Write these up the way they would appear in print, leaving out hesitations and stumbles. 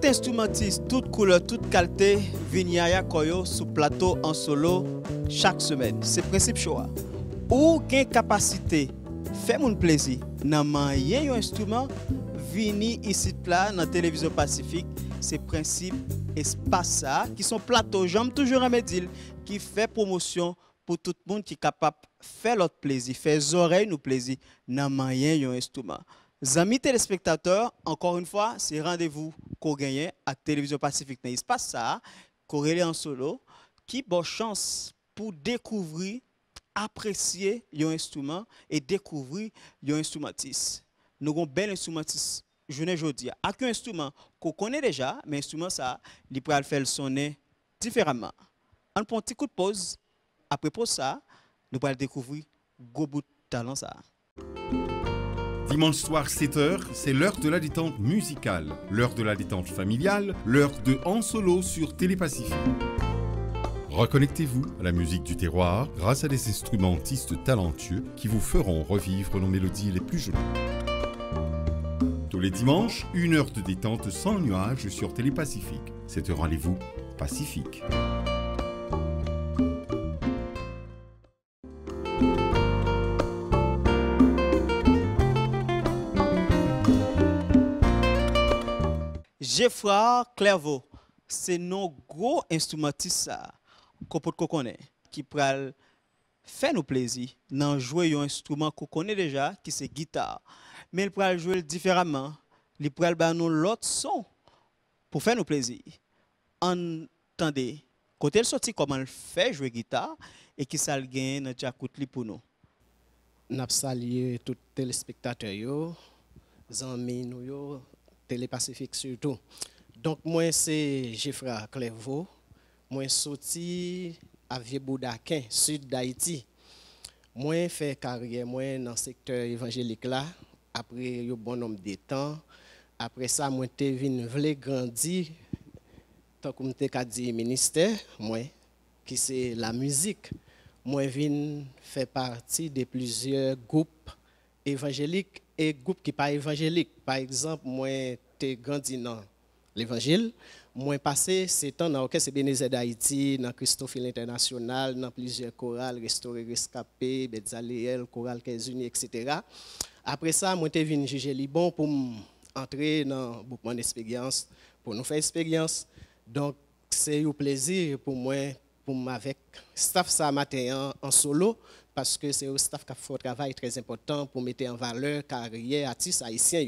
Tout instrumentiste, toute couleur, toute qualité, Vignaya Koyo sous plateau en solo chaque semaine. C'est le principe Shoah. Ou gain capacité, fais mon plaisir. Nan mayen yon instrument, vini ici là, dans la télévision Pacifique. C'est le principe espace qui sont plateau, j'aime toujours un médile, qui fait promotion pour tout le monde qui est capable de faire l'autre plaisir, faire les oreilles nous plaisir. Nan mayen yon instrument. Amis téléspectateurs, encore une fois, c'est rendez-vous qu'on gagne à Télévision Pacifique. Mais il se passe ça, corrélé en solo, qui bonne chance pour découvrir, apprécier un instrument et découvrir un instrumentiste. Nous avons un bel instrumentiste, je ne veux dire, avec un instrument qu'on connaît déjà, mais l'instrument, ça, il peut faire sonner différemment. On prend un petit coup de pause, après pour ça, nous allons découvrir un bout de talent. Ça. Dimanche soir 7h, c'est l'heure de la détente musicale, l'heure de la détente familiale, l'heure de En Solo sur Télépacifique. Reconnectez-vous à la musique du terroir grâce à des instrumentistes talentueux qui vous feront revivre nos mélodies les plus jolies. Tous les dimanches, une heure de détente sans nuages sur Télépacifique. C'est un rendez-vous pacifique. Geffrard Clerveaux, c'est nos gros instrumentistes qu'on connaît, qui peuvent faire nous plaisir dans jouer un instrument qu'on connaît déjà, qui c'est guitare. Mais ils peuvent jouer différemment, ils peuvent nous l'autre son pour faire nous plaisir. Entendez, quand elle sortit comment elle fait jouer guitare et qui ça le gagne dans Tchakoutli pour nous. Nous saluons tous les téléspectateurs, les amis, nous. Télépacifique surtout. Donc moi c'est Geffrard Clerveaux. Moi sorti à Vieux-Boudaquin, sud d'Haïti. Moi fait carrière moi dans le secteur évangélique là. Après un bon nombre de temps. Après ça moi t'es venu vle grandir tant comme t'es qu'a dit ministère moi qui c'est la musique. Moi vinn fait partie de plusieurs groupes évangéliques et groupe qui pas évangélique. Par exemple, moi j'ai grandi dans l'évangile, moi passé 7 ans dans l'orchestre Bénézé d'Haïti, dans Christophil international, dans plusieurs chorales, restaurés, rescapés, Bezaliel, chorale 15 unis, etc. Après ça, moi j'ai venu juger Libon pour entrer dans le mouvement d'expérience, pour nous faire expérience. Donc c'est un plaisir pour moi, pour avec staff ça matin en solo, parce que c'est au staff qui a fait un travail très important pour mettre en valeur la carrière artiste haïtien.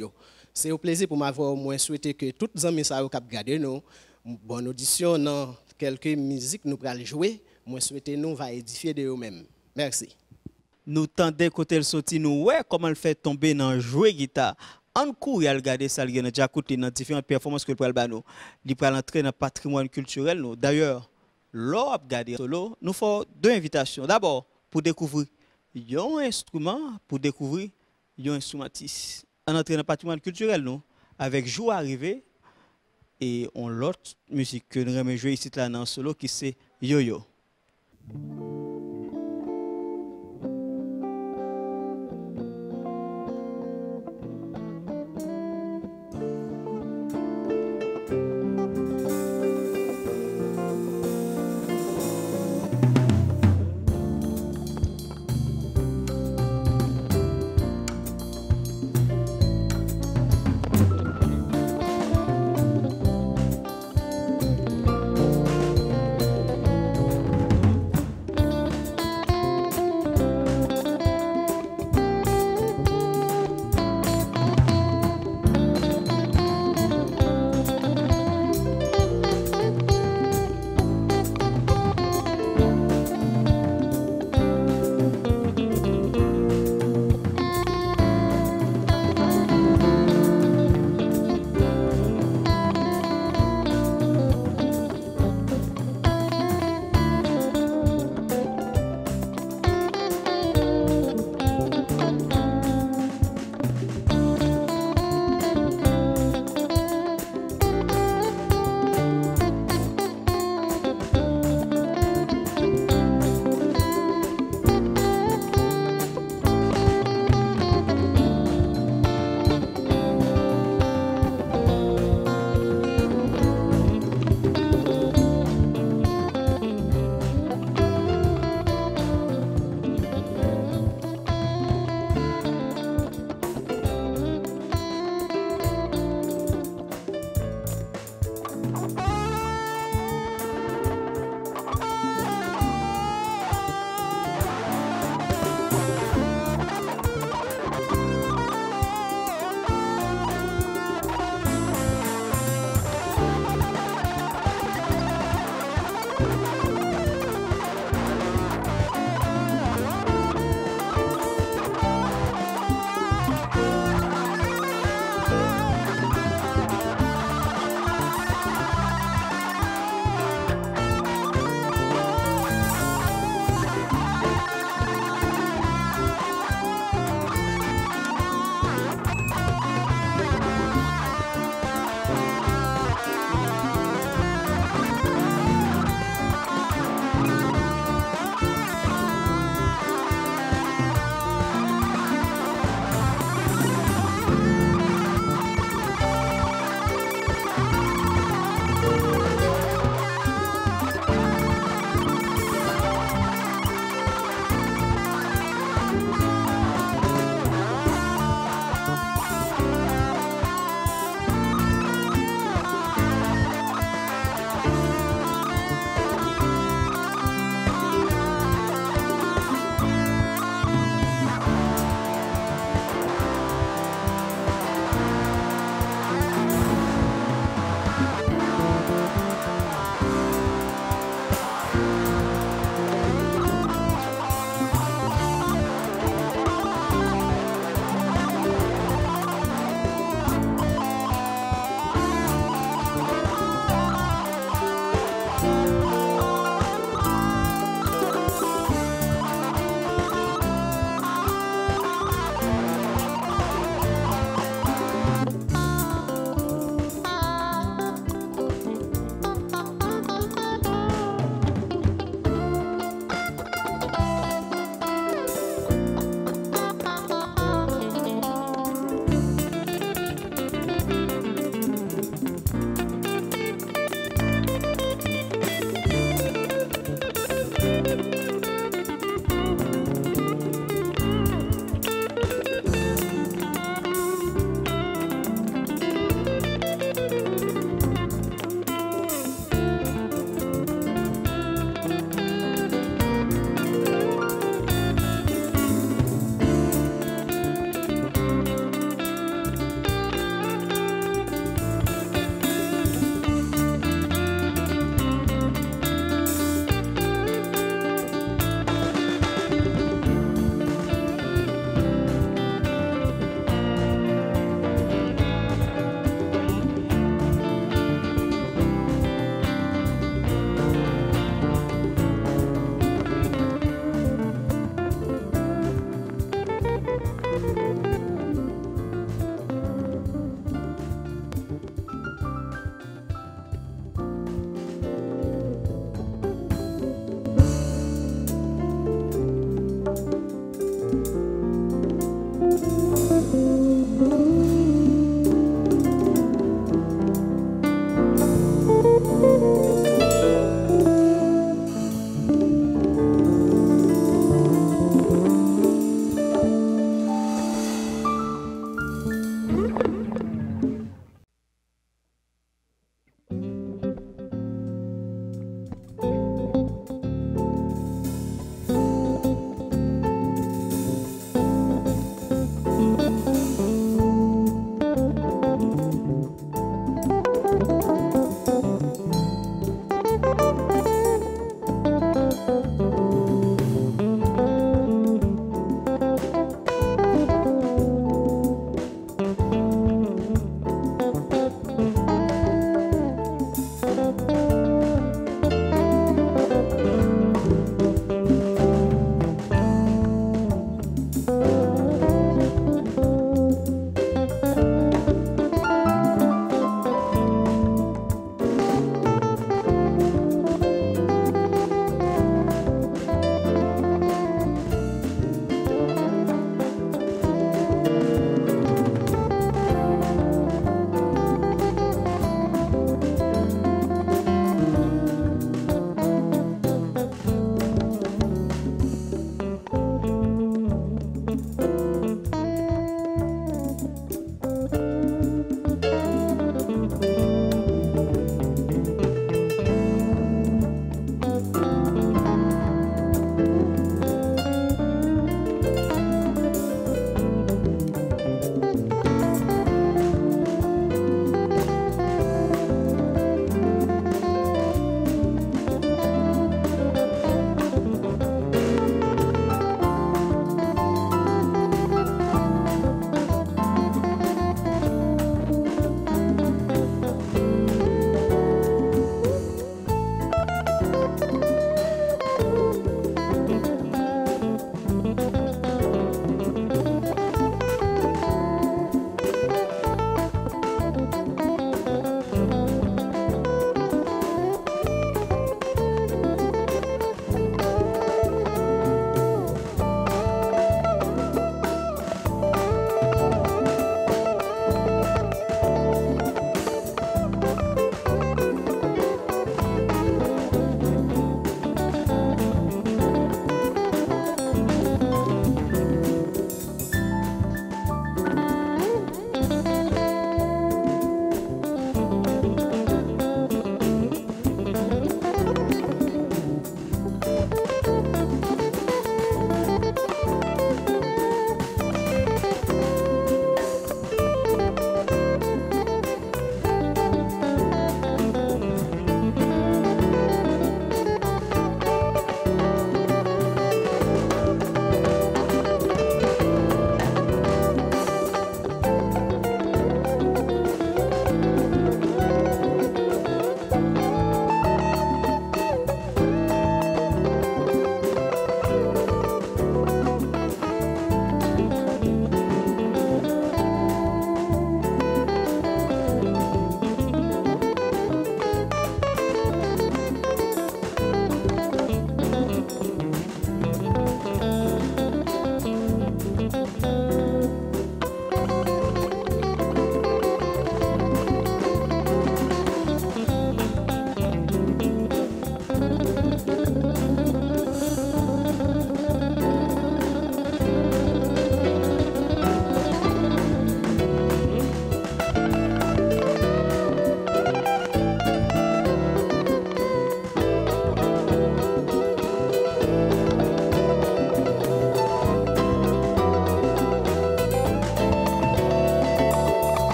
C'est un plaisir pour m'avoir au moins souhaité que tous les amis qui ont regardé nous, bonne audition dans quelques musiques nous pourrons jouer, moi souhaiter nous va édifier de nous-mêmes. Merci. Nous tendez côté le sorti nous ouais comment le fait tomber dans jouer guitare. En cours, il a regardé ça, il a déjà écouté dans différentes performances que le prend nous. Il prend l'entrée dans le patrimoine culturel nous. D'ailleurs, l'on a regardé solo, nous faut deux invitations. D'abord pour découvrir un instrument, pour découvrir un instrumentiste. On entre dans le patrimoine culturel, nous, avec Jour Arrivé, et on l'autre musique que nous allons jouer ici là, dans solo, qui c'est Yo-Yo.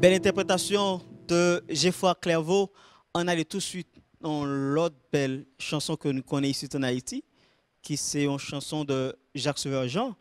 Belle interprétation de Geffrard Clerveaux. On allait tout de suite dans l'autre belle chanson que nous connaissons ici en Haïti, qui c'est une chanson de Jacques Sauveur-Jean.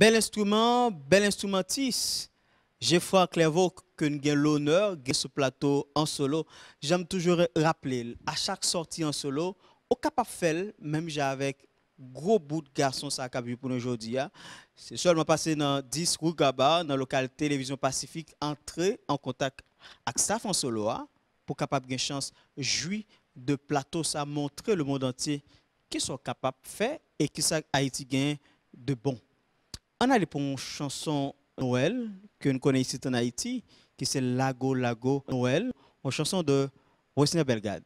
Bel instrument, bel instrumentiste. Geffrard Clerveaux, que nous avons l'honneur de ce plateau en solo. J'aime toujours rappeler, à chaque sortie en solo, au capable de faire, même avec gros bout de garçon, ça a vu pour nous aujourd'hui. C'est seulement passé dans 10 rue Gaba, dans le local Télévision Pacifique, entrer en contact avec staff en solo, pour capable de chance jouer de plateau, ça montrer le monde entier qui sont capables de faire et qui sont Haïti gain de bon. On a pour une chanson Noël que nous connaissons ici en Haïti, qui c'est Lago Lago Noël, une chanson de Wesner Belgarde.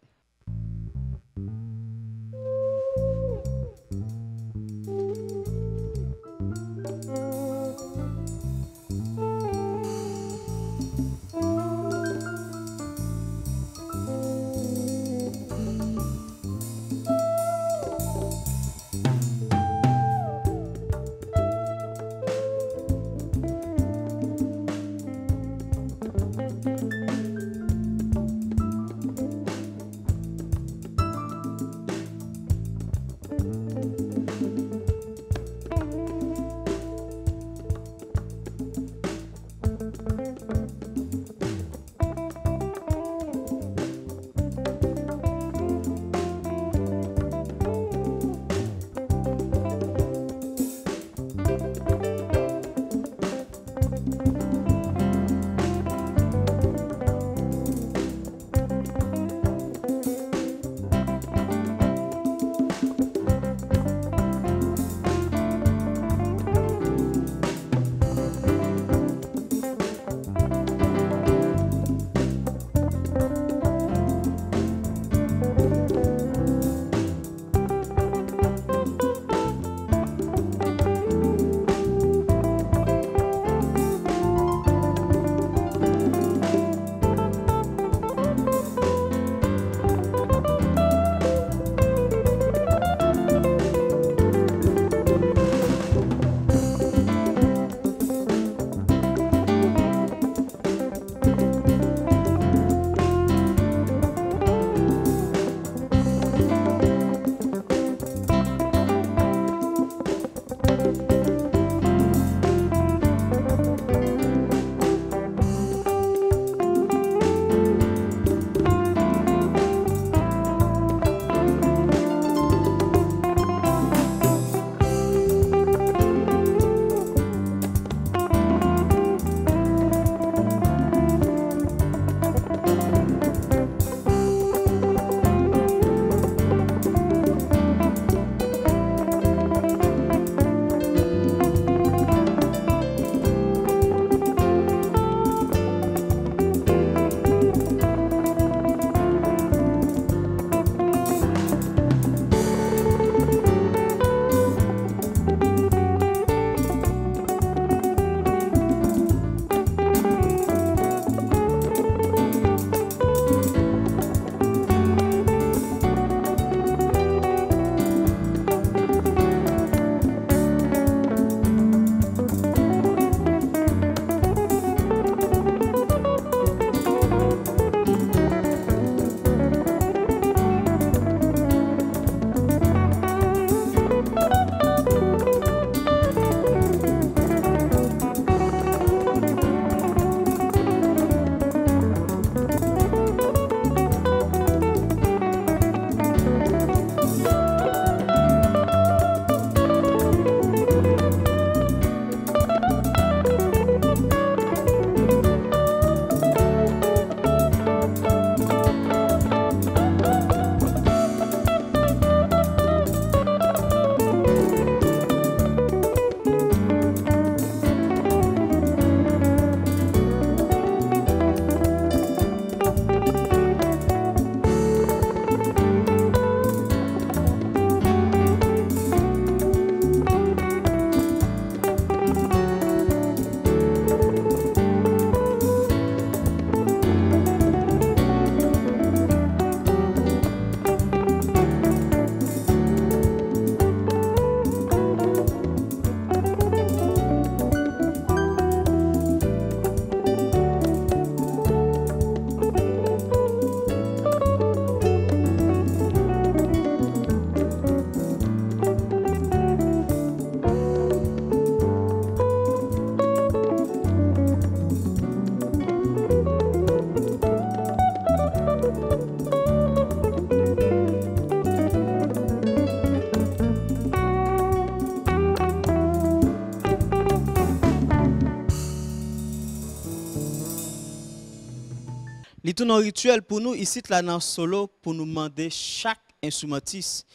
Li tout un rituel pour nous ici là dans solo pour nous demander chaque instrumentiste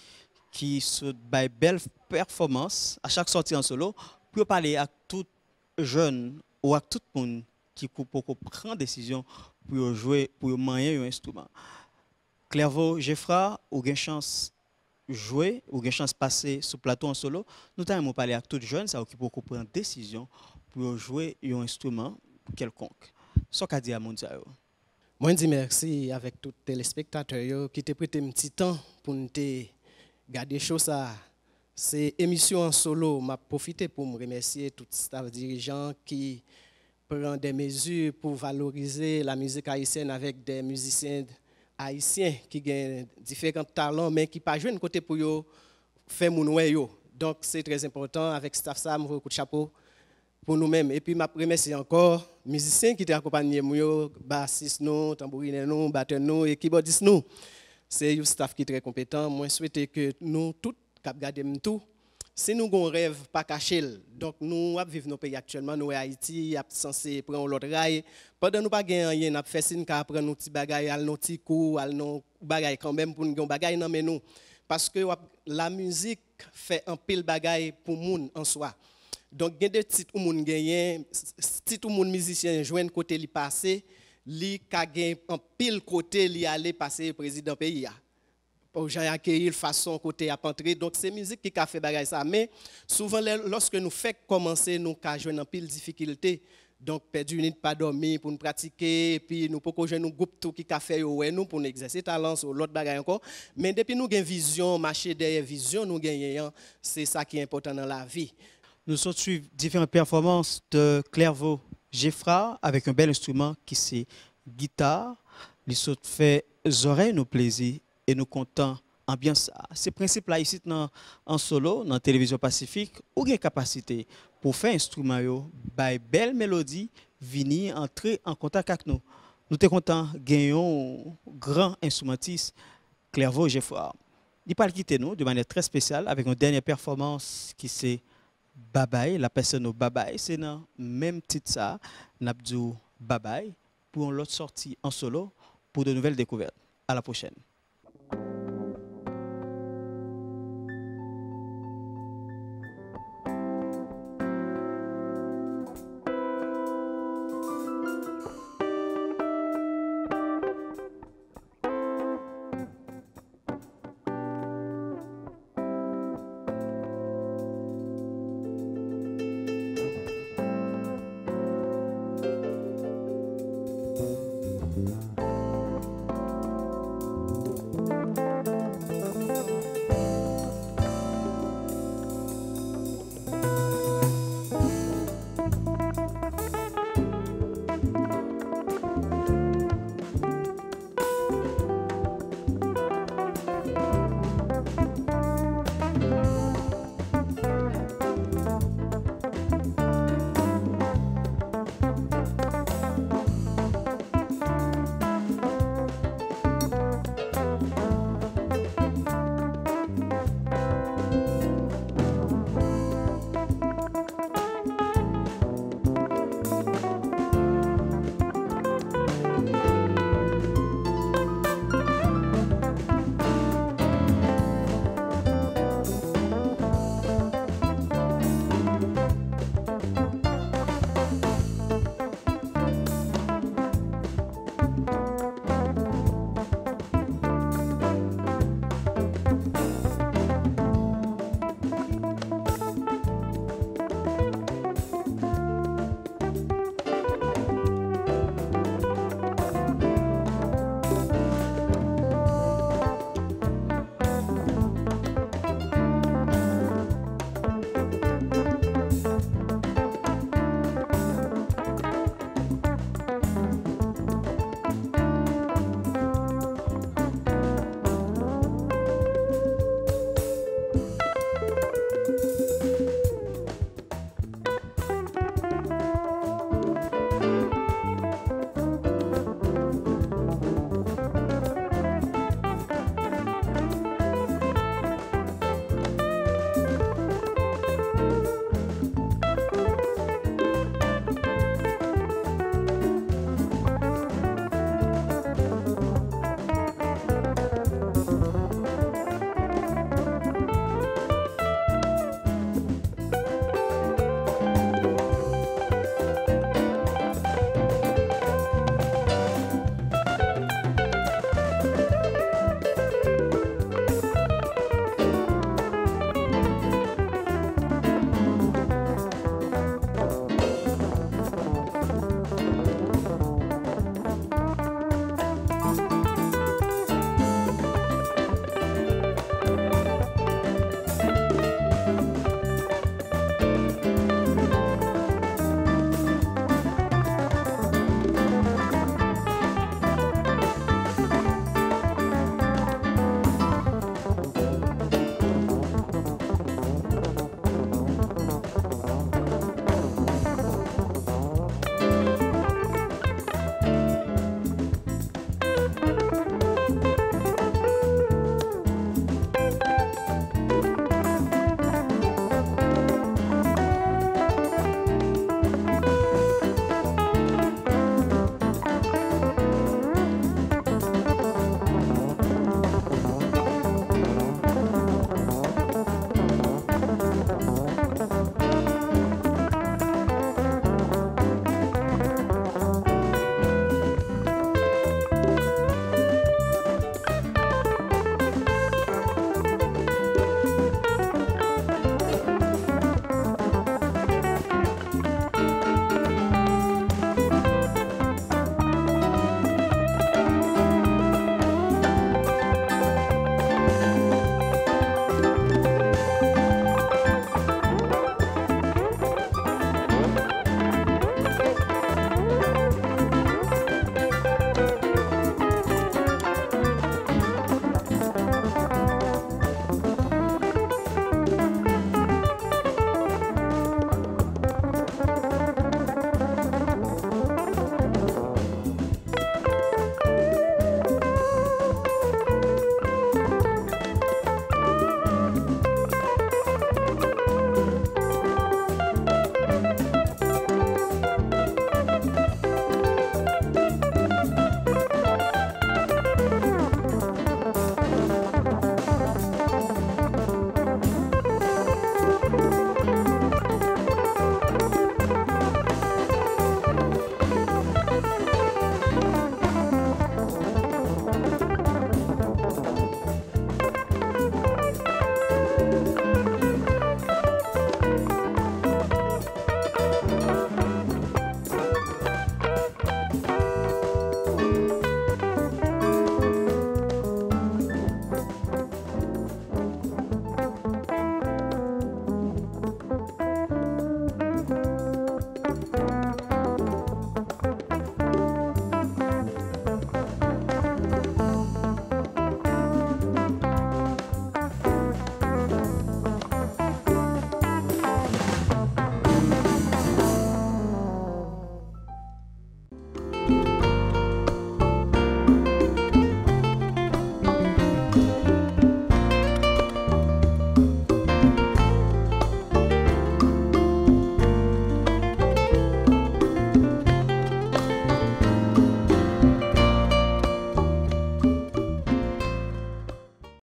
qui se bail belle performance à chaque sortie en solo pour parler à tout jeune ou à tout le monde qui pour prendre décision pour jouer pour manier un instrument. Clerveaux, Geffrard, ou gen chance jouer ou gen chance passer sur plateau en solo, nous t'aimons parler à tout jeune ça qui pour prendre décision pour jouer un instrument quelconque. Ce qu'a dit à Mondial. Moi, je dis merci avec tous les téléspectateurs qui t'ont pris un petit temps pour nous garder les choses. Ces émissions en solo, je profite pour me remercier tous les staff dirigeants qui prennent des mesures pour valoriser la musique haïtienne avec des musiciens haïtiens qui ont différents talents, mais qui ne pas jouer de côté pour eux, faire mon noyau. Donc, c'est très important avec staff ça, je vous coup de chapeau. Pour nous-mêmes. Et puis, je remercie encore les musiciens qui ont accompagné nous, bassistes, tambourines, batteurs et keyboardistes. C'est un staff qui est très compétent. Moi, je souhaite que nous, tous, gardions tout. Si nous avons un rêve, pas caché. Donc, nous vivons nos pays actuellement. Nous, à Haïti, nous sommes censés prendre l'autre rail. Pendant que nous n'avons rien, nous avons fait signe qu'à prendre nos petits bagages, nos petits coups, nos bagages quand même pour nous avoir des bagages. Non, mais nous. Parce que la musique fait un pile bagages pour le monde en soi. Donc, il y a des titres où les musiciens jouent un côté passé, ils gagnent un pile côté, ils allaient passer président pays. Pour accueillir façon côté à entrer. Donc, c'est la musique qui a fait bagaille ça. Mais souvent, lorsque nous faisons commencer, nous avons un pile difficulté. Donc, perdu une pas dormir pour nous pratiquer, et puis nous pouvons jouer nos groupes tout qui a fait nous pour nous exercer talent sur l'autre bagaille encore. Mais depuis nous avons une vision, marcher derrière vision, nous gagnons, c'est ça qui est important dans la vie. Nous sommes suivis différentes performances de Clerveaux, Geffrard avec un bel instrument qui c'est guitare. Ils sont fait oreilles nos plaisirs et nous contents ambiance. Ces principes là ici en solo, dans la télévision Pacifique, ou une capacité pour faire instrument yo, by belle mélodie, venir entrer en contact avec nous. Nous sommes contents gagnons grand instrumentiste Clerveaux, Geffrard. Il parle quitter nous de manière très spéciale avec une dernière performance qui c'est Babaye, la personne au Babaye, c'est dans le même titre ça, Nabdou Babaye, pour une autre sortie en solo, pour de nouvelles découvertes. À la prochaine.